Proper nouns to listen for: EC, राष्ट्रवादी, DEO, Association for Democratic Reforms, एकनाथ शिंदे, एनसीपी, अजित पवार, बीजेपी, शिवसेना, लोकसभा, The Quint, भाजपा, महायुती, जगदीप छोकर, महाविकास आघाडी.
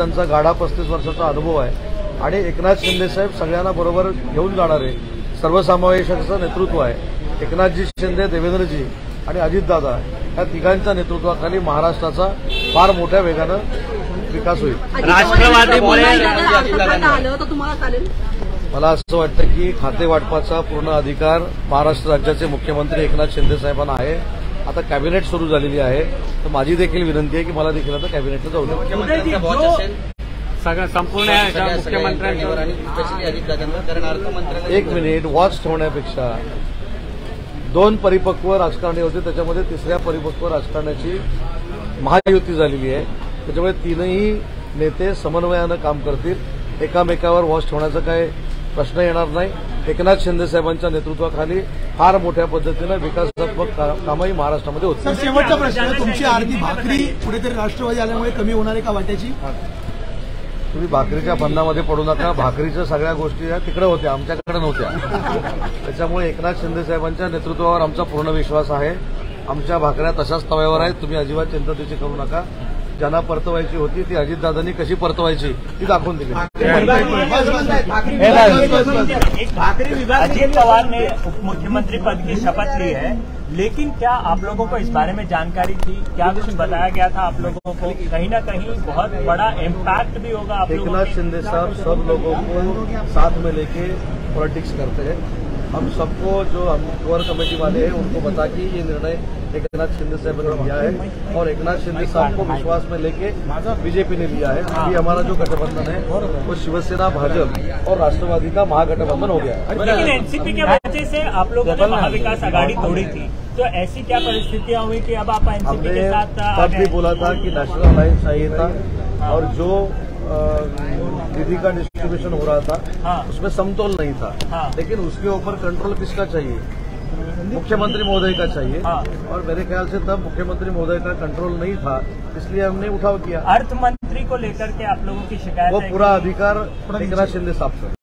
त्यांचा गाडा 35 वर्षाचा अनुभव आहे आणि एकनाथ शिंदे साहेब सगळ्यांना बरोबर घेऊन जाणारे सर्वसमावेशकाचं नेतृत्व आहे। एकनाथजी शिंदे, देवेंद्रजी आणि अजितदादा या तिघांच्या नेतृत्वाखाली महाराष्ट्राचा फार मोठ्या वेगानं विकास होईल। राष्ट्रवादीमुळे मला असं वाटतं की खाते वाटपाचा पूर्ण अधिकार महाराष्ट्र राज्याचे मुख्यमंत्री एकनाथ शिंदे साहेबांना आहे। आता कॅबिनेट सुरू झालेली आहे तर माझी देखील विनंती आहे की मला देखील आता कॅबिनेटला जाऊ नये। संपूर्ण मुख्यमंत्र्यांवर एक मिनिट वॉच ठेवण्यापेक्षा दोन परिपक्व राजकारणी होते, त्याच्यामध्ये तिसऱ्या परिपक्व राजकारण्याची महायुती झालेली आहे, त्याच्यामुळे तीनही नेते समन्वयानं काम करतील। एकामेकावर वॉच ठेवण्याचा काय प्रश्न येणार नाही। एकनाथ शिंदे साहेबांच्या नेतृत्वाखाली फार मोठ्या पद्धतीने विकासात्मक कामही महाराष्ट्रामध्ये होते। शेवटचा प्रश्न, तुमची आरती भाकरी कुठेतरी राष्ट्रवादी आल्यामुळे कमी होणार आहे का वाटायची? तुम्ही भाकरीच्या बंधामध्ये पडू नका, भाकरीच्या सगळ्या गोष्टी तिकडे होत्या, आमच्याकडे नव्हत्या। त्याच्यामुळे एकनाथ शिंदे साहेबांच्या नेतृत्वावर आमचा पूर्ण विश्वास आहे। आमच्या भाकऱ्या तशाच तव्यावर आहेत, तुम्ही अजिबात चिंता त्याची करू नका। ज्यांना परतवायची होती ती अजितदादांनी कशी परतवायची ती दाखवून दिली। भाकरी विभाग अजित पवार ने मुख्यमंत्री पद की शपथ ली है, लेकिन क्या आप लोगों को इस बारे में जानकारी थी? क्या कुछ बताया गया था आप लोगों को? कहीं ना कहीं बहुत बड़ा इम्पैक्ट भी होगा। एकनाथ शिंदे साहब सब लोगों को साथ में लेके पॉलिटिक्स करते हैं। हम सबको जो हम कोर कमेटी वाले हैं उनको बता कि ये निर्णय एकनाथ शिंदे साहब ने लिया है और एकनाथ शिंदे साहब को विश्वास में लेके बीजेपी ने लिया है। अभी हमारा जो गठबंधन है वो शिवसेना, भाजपा और राष्ट्रवादी का महागठबंधन हो गया है। लेकिन एनसीपी के वजह से आप लोगों ने महाविकास आघाडी तोड़ी थी, तो ऐसी क्या परिस्थितियां हुई कि अब आप एनसीपी के साथ? तब भी बोला था कि नेशनल अलायंस चाहिए था और जो निधि का डिस्ट्रीब्यूशन हो रहा था उसमें समतोल नहीं था, लेकिन उसके ऊपर कंट्रोल किसका चाहिए? मुख्यमंत्री महोदय का चाहिए और मेरे ख्याल से तब मुख्यमंत्री महोदय का कंट्रोल नहीं था, इसलिए हमने उठाव किया। अर्थ मंत्री को लेकर के आप लोगों की शिकायत? वो पूरा अधिकार एकनाथ शिंदे साहब से।